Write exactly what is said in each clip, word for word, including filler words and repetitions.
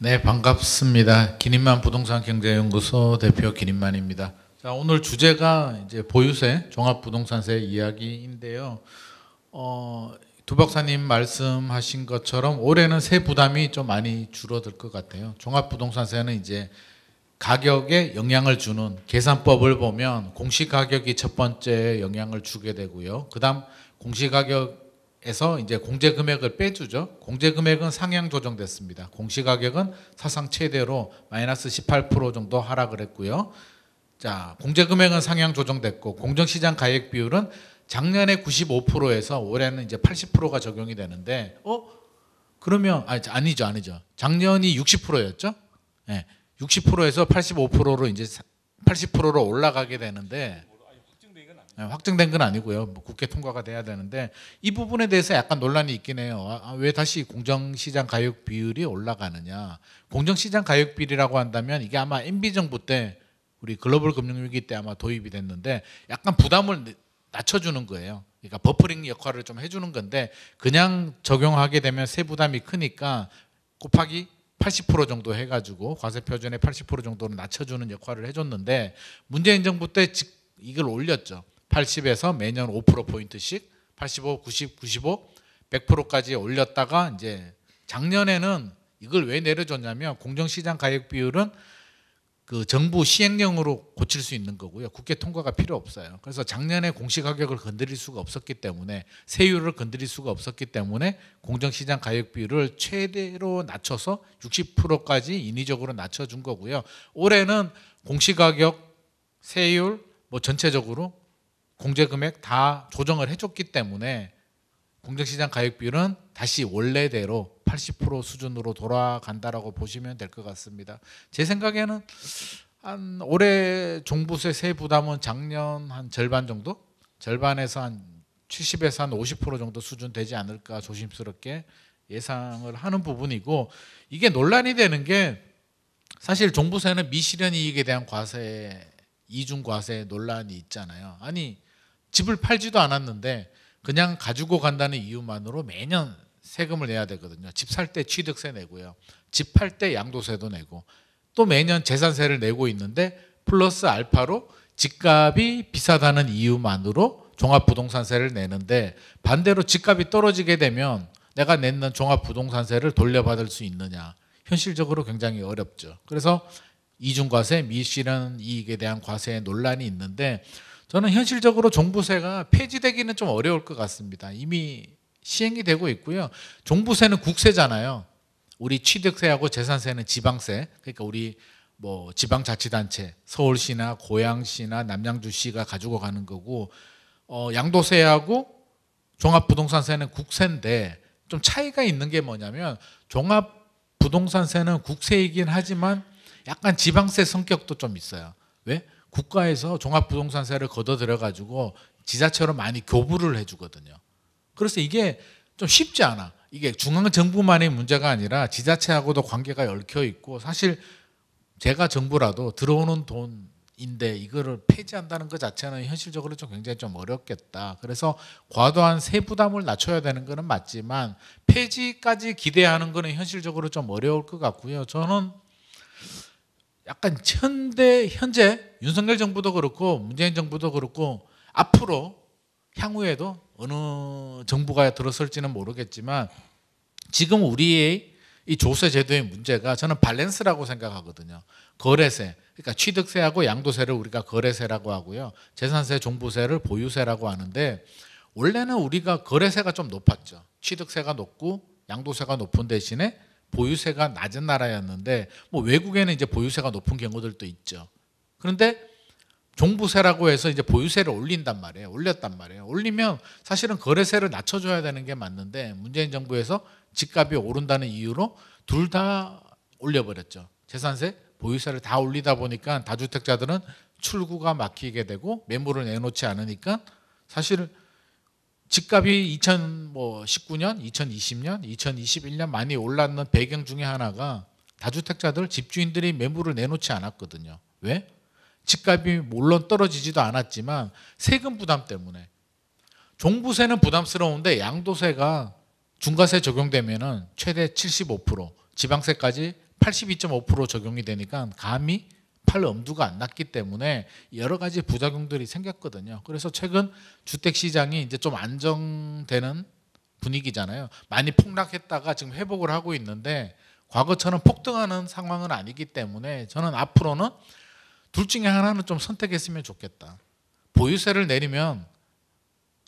네, 반갑습니다. 김임만 부동산 경제연구소 대표 김임만입니다. 자, 오늘 주제가 이제 보유세, 종합부동산세 이야기인데요. 어, 두 박사님 말씀하신 것처럼 올해는 세 부담이 좀 많이 줄어들 것 같아요. 종합부동산세는 이제 가격에 영향을 주는 계산법을 보면 공시가격이 첫 번째 영향을 주게 되고요. 그 다음 공시가격에서 이제 공제금액을 빼주죠. 공제금액은 상향 조정됐습니다. 공시가격은 사상 최대로 마이너스 십팔 퍼센트 정도 하락을 했고요. 자, 공제금액은 상향 조정됐고 공정시장 가액 비율은 작년에 구십오 퍼센트에서 올해는 이제 팔십 퍼센트가 적용이 되는데, 어? 그러면, 아니, 아니죠, 아니죠. 작년이 육십 퍼센트였죠? 예. 네. 육십 퍼센트에서 팔십오 퍼센트로 이제 팔십 퍼센트로 올라가게 되는데, 확정된 건 아니고요. 뭐 국회 통과가 돼야 되는데 이 부분에 대해서 약간 논란이 있긴 해요. 아, 왜 다시 공정시장 가격 비율이 올라가느냐. 공정시장 가격 비율이라고 한다면 이게 아마 엠비 정부 때 우리 글로벌 금융위기 때 아마 도입이 됐는데 약간 부담을 낮춰주는 거예요. 그러니까 버퍼링 역할을 좀 해주는 건데 그냥 적용하게 되면 세부담이 크니까 곱하기 팔십 퍼센트 정도 해가지고 과세표준의 팔십 퍼센트 정도는 낮춰주는 역할을 해줬는데 문재인 정부 때 이걸 올렸죠. 팔십에서 매년 오 퍼센트포인트씩 팔십오, 구십, 구십오, 백 퍼센트까지 올렸다가 이제 작년에는 이걸 왜 내려줬냐면 공정시장 가액 비율은 그 정부 시행령으로 고칠 수 있는 거고요. 국회 통과가 필요 없어요. 그래서 작년에 공시가격을 건드릴 수가 없었기 때문에 세율을 건드릴 수가 없었기 때문에 공정시장 가격 비율을 최대로 낮춰서 육십 퍼센트까지 인위적으로 낮춰준 거고요. 올해는 공시가격, 세율, 뭐 전체적으로 공제금액 다 조정을 해줬기 때문에 공정시장 가격 비율은 다시 원래대로 팔십 퍼센트 수준으로 돌아간다라고 보시면 될 것 같습니다. 제 생각에는 한 올해 종부세 세 부담은 작년 한 절반 정도? 절반에서 한 칠십에서 한 오십 퍼센트 정도 수준 되지 않을까 조심스럽게 예상을 하는 부분이고, 이게 논란이 되는 게 사실 종부세는 미실현 이익에 대한 과세, 이중 과세 논란이 있잖아요. 아니, 집을 팔지도 않았는데 그냥 가지고 간다는 이유만으로 매년 세금을 내야 되거든요. 집 살 때 취득세 내고요. 집 팔 때 양도세도 내고 또 매년 재산세를 내고 있는데 플러스 알파로 집값이 비싸다는 이유만으로 종합부동산세를 내는데, 반대로 집값이 떨어지게 되면 내가 냈는 종합부동산세를 돌려받을 수 있느냐. 현실적으로 굉장히 어렵죠. 그래서 이중과세, 미실현 이익에 대한 과세의 논란이 있는데 저는 현실적으로 종부세가 폐지되기는 좀 어려울 것 같습니다. 이미 시행이 되고 있고요. 종부세는 국세잖아요. 우리 취득세하고 재산세는 지방세. 그러니까 우리 뭐 지방자치단체, 서울시나 고양시나 남양주시가 가지고 가는 거고, 어, 양도세하고 종합부동산세는 국세인데 좀 차이가 있는 게 뭐냐면 종합부동산세는 국세이긴 하지만 약간 지방세 성격도 좀 있어요. 왜? 국가에서 종합부동산세를 걷어들여가지고 지자체로 많이 교부를 해주거든요. 그래서 이게 좀 쉽지 않아. 이게 중앙정부만의 문제가 아니라 지자체하고도 관계가 얽혀있고, 사실 제가 정부라도 들어오는 돈인데 이거를 폐지한다는 것 자체는 현실적으로 좀 굉장히 좀 어렵겠다. 그래서 과도한 세부담을 낮춰야 되는 거는 맞지만 폐지까지 기대하는 거는 현실적으로 좀 어려울 것 같고요. 저는 약간 현대, 현재 윤석열 정부도 그렇고 문재인 정부도 그렇고 앞으로 향후에도 어느 정부가 들어설지는 모르겠지만 지금 우리의 이 조세 제도의 문제가 저는 밸런스라고 생각하거든요. 거래세, 그러니까 취득세하고 양도세를 우리가 거래세라고 하고요. 재산세, 종부세를 보유세라고 하는데 원래는 우리가 거래세가 좀 높았죠. 취득세가 높고 양도세가 높은 대신에 보유세가 낮은 나라였는데, 뭐 외국에는 이제 보유세가 높은 경우들도 있죠. 그런데 종부세라고 해서 이제 보유세를 올린단 말이에요. 올렸단 말이에요. 올리면 사실은 거래세를 낮춰줘야 되는 게 맞는데 문재인 정부에서 집값이 오른다는 이유로 둘 다 올려버렸죠. 재산세, 보유세를 다 올리다 보니까 다주택자들은 출구가 막히게 되고 매물을 내놓지 않으니까 사실 집값이 이천십구 년, 이천이십 년, 이천이십일 년 많이 올랐는 배경 중에 하나가 다주택자들, 집주인들이 매물을 내놓지 않았거든요. 왜? 집값이 물론 떨어지지도 않았지만 세금 부담 때문에. 종부세는 부담스러운데 양도세가 중과세 적용되면 최대 칠십오 퍼센트, 지방세까지 팔십이 점 오 퍼센트 적용이 되니까 감히 팔 엄두가 안 났기 때문에 여러 가지 부작용들이 생겼거든요. 그래서 최근 주택시장이 이제 좀 안정되는 분위기잖아요. 많이 폭락했다가 지금 회복을 하고 있는데 과거처럼 폭등하는 상황은 아니기 때문에 저는 앞으로는 둘 중에 하나는 좀 선택했으면 좋겠다. 보유세를 내리면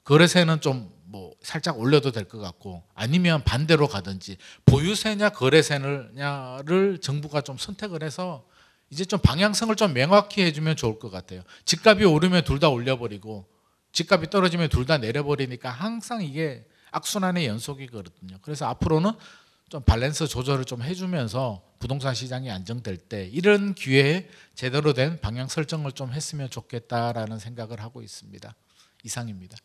거래세는 좀 뭐 살짝 올려도 될 것 같고, 아니면 반대로 가든지 보유세냐 거래세냐를 정부가 좀 선택을 해서 이제 좀 방향성을 좀 명확히 해주면 좋을 것 같아요. 집값이 오르면 둘 다 올려버리고 집값이 떨어지면 둘 다 내려버리니까 항상 이게 악순환의 연속이거든요. 그래서 앞으로는 좀 밸런스 조절을 좀 해주면서 부동산 시장이 안정될 때 이런 기회에 제대로 된 방향 설정을 좀 했으면 좋겠다라는 생각을 하고 있습니다. 이상입니다.